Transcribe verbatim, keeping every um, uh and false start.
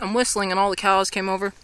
I'm whistling and all the cows came over.